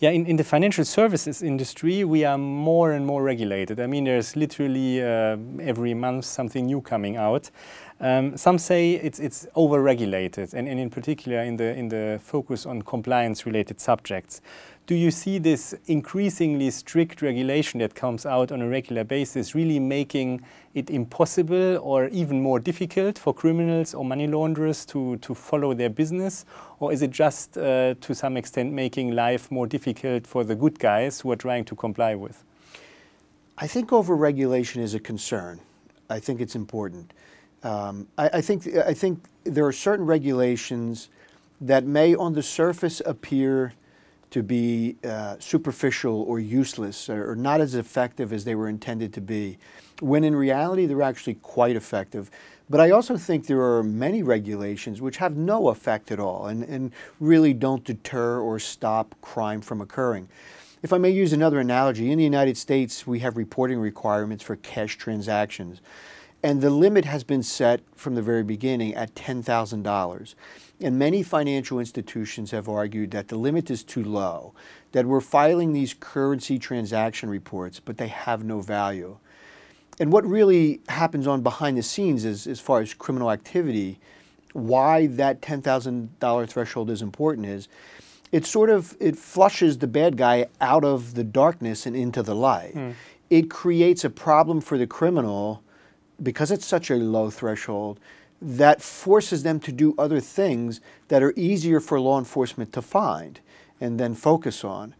Yeah, in the financial services industry, we are more and more regulated. I mean, there's literally every month something new coming out. Some say it's over-regulated, and in particular in the focus on compliance-related subjects. Do you see this increasingly strict regulation that comes out on a regular basis really making it impossible or even more difficult for criminals or money launderers to follow their business? Or is it just to some extent making life more difficult for the good guys who are trying to comply with? I think over-regulation is a concern. I think it's important. I think there are certain regulations that may on the surface appear to be superficial or useless or not as effective as they were intended to be, when in reality they're actually quite effective. But I also think there are many regulations which have no effect at all and really don't deter or stop crime from occurring. If I may use another analogy, in the United States we have reporting requirements for cash transactions. And the limit has been set from the very beginning at $10,000. And many financial institutions have argued that the limit is too low, that we're filing these currency transaction reports, but they have no value. And what really happens on behind the scenes is, as far as criminal activity, why that $10,000 threshold is important is, it sort of, it flushes the bad guy out of the darkness and into the light. Mm. It creates a problem for the criminal because it's such a low threshold, that forces them to do other things that are easier for law enforcement to find and then focus on.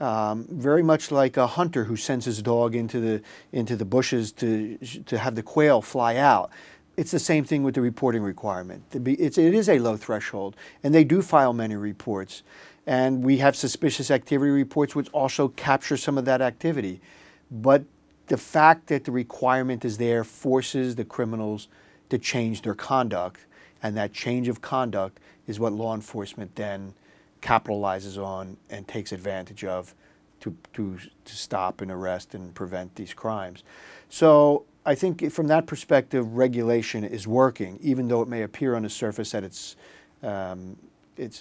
Very much like a hunter who sends his dog into the bushes to have the quail fly out. It's the same thing with the reporting requirement. It is a low threshold, and they do file many reports. And we have suspicious activity reports which also capture some of that activity. But the fact that the requirement is there forces the criminals to change their conduct, and that change of conduct is what law enforcement then capitalizes on and takes advantage of to stop and arrest and prevent these crimes. So I think from that perspective, regulation is working, even though it may appear on the surface that it's a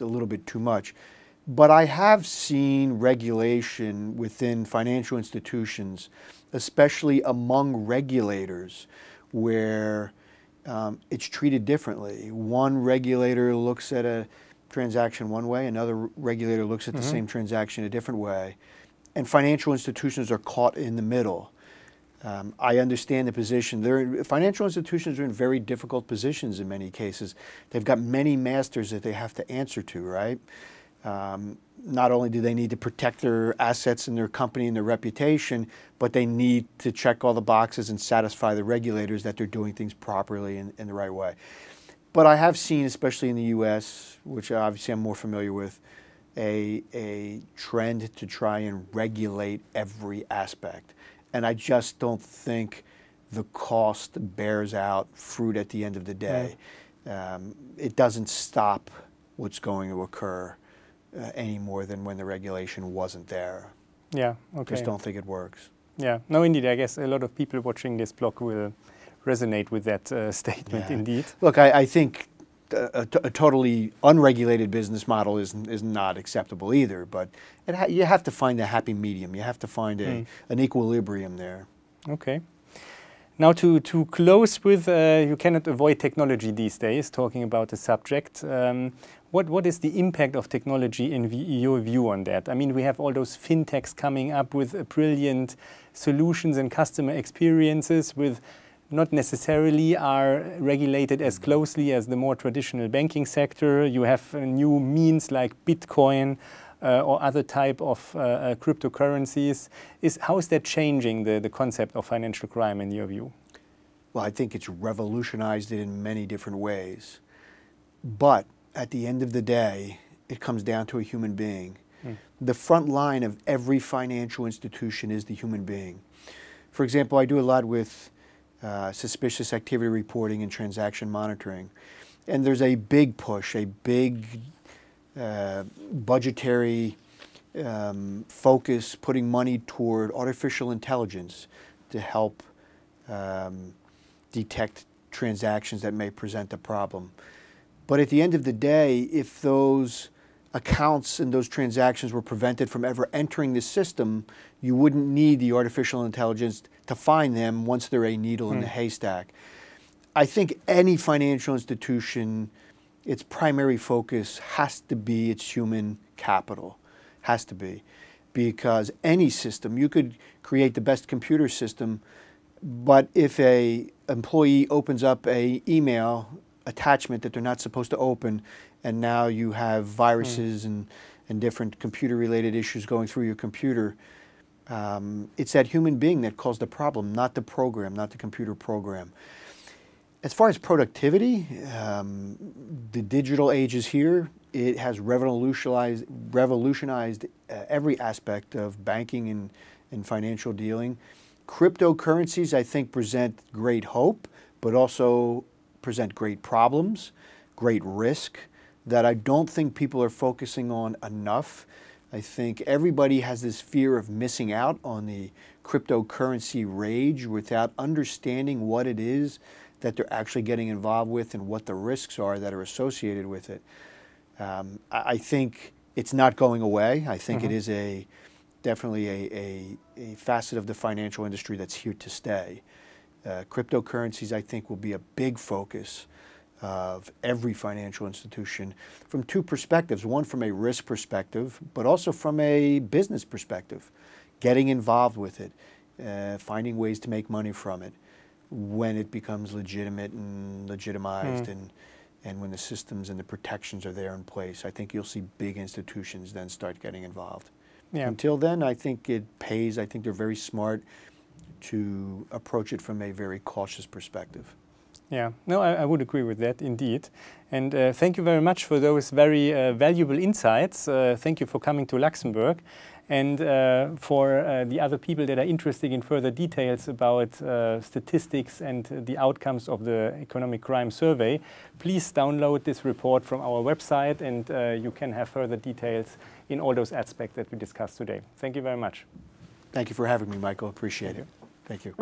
little bit too much. But I have seen regulation within financial institutions, especially among regulators, where it's treated differently. One regulator looks at a transaction one way, another regulator looks at the same transaction a different way, and financial institutions are caught in the middle. I understand the position. Financial institutions are in very difficult positions in many cases. They've got many masters that they have to answer to, right? Not only do they need to protect their assets and their company and their reputation, but they need to check all the boxes and satisfy the regulators that they're doing things properly and in the right way. But I have seen, especially in the U.S., which obviously I'm more familiar with, a trend to try and regulate every aspect. And I just don't think the cost bears out fruit at the end of the day. It doesn't stop what's going to occur any more than when the regulation wasn't there. Yeah, okay. Just don't think it works. Yeah, no, indeed. I guess a lot of people watching this blog will resonate with that statement, yeah. Indeed. Look, I think a totally unregulated business model is not acceptable either, but you have to find a happy medium. You have to find an equilibrium there. Okay. Now to close with, you cannot avoid technology these days, talking about the subject. What is the impact of technology in your view on that? I mean, we have all those fintechs coming up with brilliant solutions and customer experiences which not necessarily are regulated as closely as the more traditional banking sector. You have new means like Bitcoin or other type of cryptocurrencies. How is that changing the concept of financial crime in your view? Well, I think it's revolutionized it in many different ways. But at the end of the day, it comes down to a human being. Mm. The front line of every financial institution is the human being. For example, I do a lot with suspicious activity reporting and transaction monitoring. And there's a big push, a big budgetary focus, putting money toward artificial intelligence to help detect transactions that may present a problem. But at the end of the day, if those accounts in those transactions were prevented from ever entering the system, you wouldn't need the artificial intelligence to find them once they're a needle in the haystack. I think any financial institution, its primary focus has to be its human capital, has to be. Because any system, you could create the best computer system, but if a employee opens up a email attachment that they're not supposed to open, and now you have viruses and different computer-related issues going through your computer, it's that human being that caused the problem, not the program, not the computer program. As far as productivity, the digital age is here. It has revolutionized every aspect of banking and financial dealing. Cryptocurrencies, I think, present great hope, but also present great problems, great risk that I don't think people are focusing on enough. I think everybody has this fear of missing out on the cryptocurrency rage without understanding what it is that they're actually getting involved with and what the risks are that are associated with it. I think it's not going away. I think it is definitely a facet of the financial industry that's here to stay. Cryptocurrencies, I think, will be a big focus of every financial institution from two perspectives. One, from a risk perspective, but also from a business perspective, getting involved with it, finding ways to make money from it when it becomes legitimate and legitimized and when the systems and the protections are there in place. I think you'll see big institutions then start getting involved. Yeah. Until then, I think it pays. I think they're very smart to approach it from a very cautious perspective. Yeah, no, I would agree with that indeed. And thank you very much for those very valuable insights. Thank you for coming to Luxembourg. And for the other people that are interested in further details about statistics and the outcomes of the Economic Crime Survey, please download this report from our website, and you can have further details in all those aspects that we discussed today. Thank you very much. Thank you for having me, Michael. Appreciate it. Thank you.